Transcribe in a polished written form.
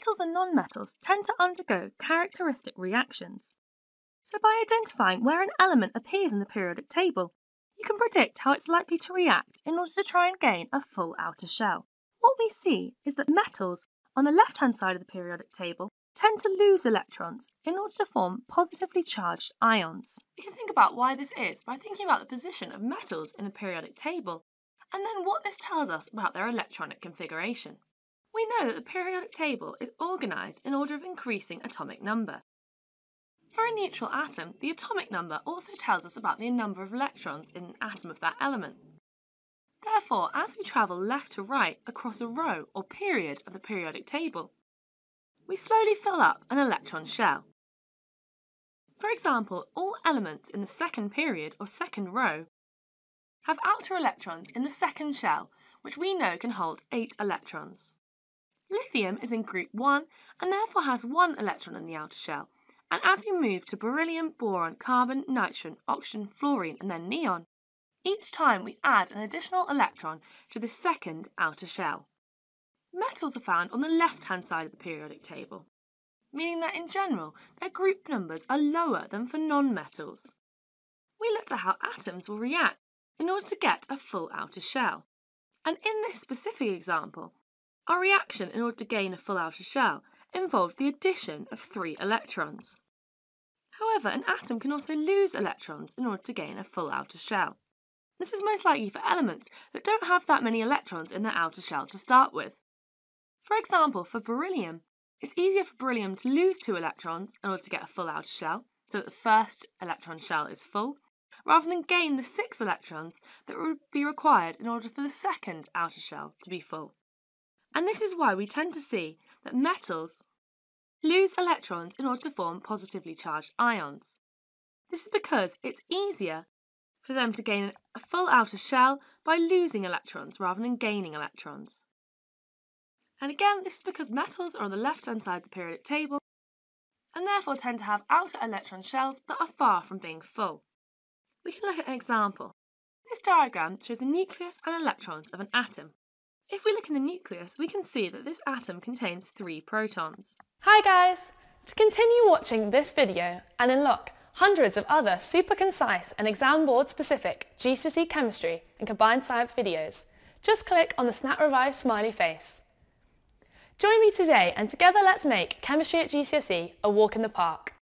metals and nonmetals tend to undergo characteristic reactions. So by identifying where an element appears in the periodic table, you can predict how it's likely to react in order to try and gain a full outer shell. What we see is that metals on the left-hand side of the periodic table tend to lose electrons in order to form positively charged ions. We can think about why this is by thinking about the position of metals in the periodic table and then what this tells us about their electronic configuration. We know that the periodic table is organised in order of increasing atomic number. For a neutral atom, the atomic number also tells us about the number of electrons in an atom of that element. Therefore, as we travel left to right across a row or period of the periodic table, we slowly fill up an electron shell. For example, all elements in the second period or second row have outer electrons in the second shell, which we know can hold 8 electrons. Lithium is in group 1 and therefore has 1 electron in the outer shell. And as we move to beryllium, boron, carbon, nitrogen, oxygen, fluorine and then neon, each time we add an additional electron to the second outer shell. Metals are found on the left-hand side of the periodic table, meaning that in general their group numbers are lower than for non-metals. We looked at how atoms will react in order to get a full outer shell. And in this specific example, our reaction in order to gain a full outer shell involved the addition of 3 electrons. However, an atom can also lose electrons in order to gain a full outer shell. This is most likely for elements that don't have that many electrons in their outer shell to start with. For example, for beryllium, it's easier for beryllium to lose 2 electrons in order to get a full outer shell, so that the first electron shell is full, rather than gain the 6 electrons that would be required in order for the second outer shell to be full. And this is why we tend to see that metals lose electrons in order to form positively charged ions. This is because it's easier for them to gain a full outer shell by losing electrons rather than gaining electrons. And again, this is because metals are on the left-hand side of the periodic table and therefore tend to have outer electron shells that are far from being full. We can look at an example. This diagram shows the nucleus and electrons of an atom. If we look in the nucleus, we can see that this atom contains 3 protons. Hi guys! To continue watching this video and unlock hundreds of other super concise and exam board specific GCSE chemistry and combined science videos, just click on the Snap Revise smiley face. Join me today and together let's make Chemistry at GCSE a walk in the park.